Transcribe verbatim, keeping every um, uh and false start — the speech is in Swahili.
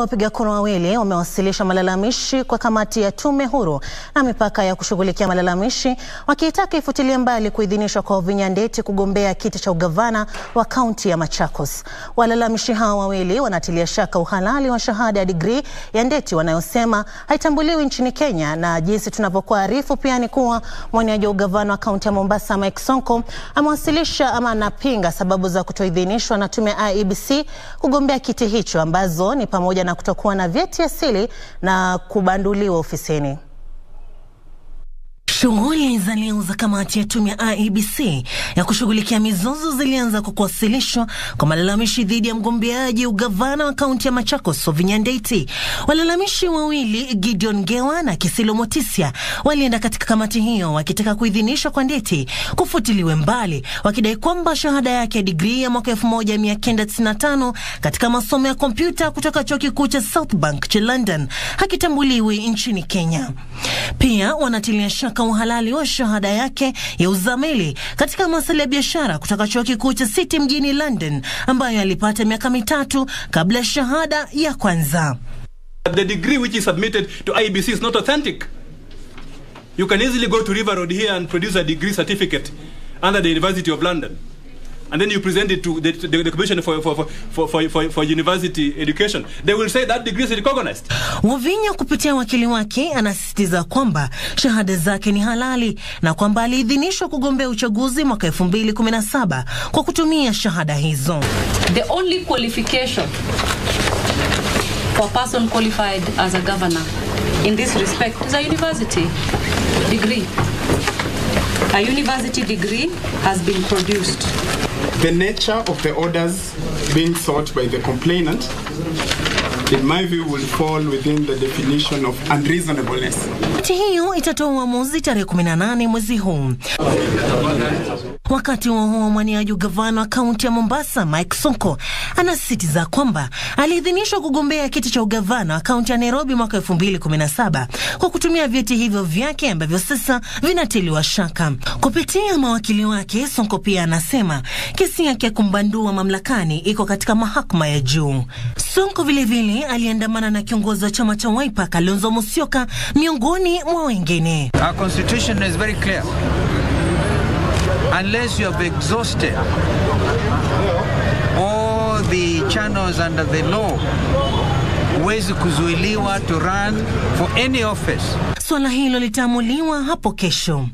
Wapiga kura wawili wamewasilisha malalamishi kwa kamati ya tume huru na mipaka ya kushughulikia malalamishi wakiitaka ifutilie mbali kuidhinishwa kwa Wavinya Ndeti kugombea kiti cha ugavana wa kaunti ya Machakos. Walalamishi hao wawili wanatilia shaka uhalali wa shahada ya degree ya Ndeti wanayosema haitambuliwi nchini Kenya, na jinsi tunavyokuarifu pia ni kuwa mwaniaji wa ugavana wa kaunti ya Mombasa Mike Sonko amewasilisha ama anapinga sababu za kutoidhinishwa na tume I E B C kugombea kiti hicho, ambazo ni pamoja na kutokuwa na vyeti asili na kubanduliwa ofisini. Shughuli za leo za kamati ya tume ya I E B C ya kushughulikia mizozo zilianza kwa kuwasilishwa kwa malalamishi dhidi ya mgombeaji ugavana wa kaunti ya Machakos Wavinya Ndeti. Walalamishi wawili, Gideon Gewana na Kisilo Motisia, walienda katika kamati hiyo wakitaka kuidhinishwa kwa Ndeti kufutiliwe mbali, wakidai kwamba shahada yake ya degree ya mwaka elfu moja mia tisa tisini na tano katika masomo ya kompyuta kutoka chuo kikuu cha South Bank cha London hakitambuliwi nchini Kenya. Pia wanatilia shaka uhalali wa shahada yake ya uzamili katika masuala ya biashara kutoka chuo kikuu cha City mjini London, ambayo alipata miaka mitatu kabla shahada ya kwanza. The degree which is submitted to I E B C is not authentic. You can easily go to River Road here and produce a degree certificate under the University of London, and then you present it to the, the, the Commission for, for, for, for, for, for University Education. They will say that degree is recognized. Wavinya kupitia wakili wake anasisitiza kwamba shahada zake ni halali na kwamba aliidhinishwa kugombea uchaguzi mwaka elfu mbili kumi na saba kwa kutumia shahada hizo. The only qualification for person qualified as a governor in this respect is a university degree. A university degree has been produced. The nature of the orders being sought by the complainant, in my view, will fall within the definition of unreasonableness. Hiyo itatoa uamuzi tarehe kumi na nane mwezi huu. Wakati wa huo, mwaniaji gavana wa kaunti ya Mombasa Mike Sonko anasisitiza kwamba aliidhinishwa kugombea kiti cha ugavana wa kaunti ya Nairobi mwaka elfu mbili kumi na saba kwa kutumia vyeti hivyo vyake ambavyo sasa vinatiliwa shaka. Kupitia mawakili wake, Sonko pia anasema kesi yake kumbandua mamlakani iko katika mahakama ya juu. Sonko vile vile aliandamana na kiongozi wa chama cha Wiper Kalonzo Musyoka miongoni mwa wengine. Our constitution is very clear. Unless you have exhausted all the channels under the law, huwezi kuzuiliwa to run for any office. Swala hilo litamuliwa hapo kesho.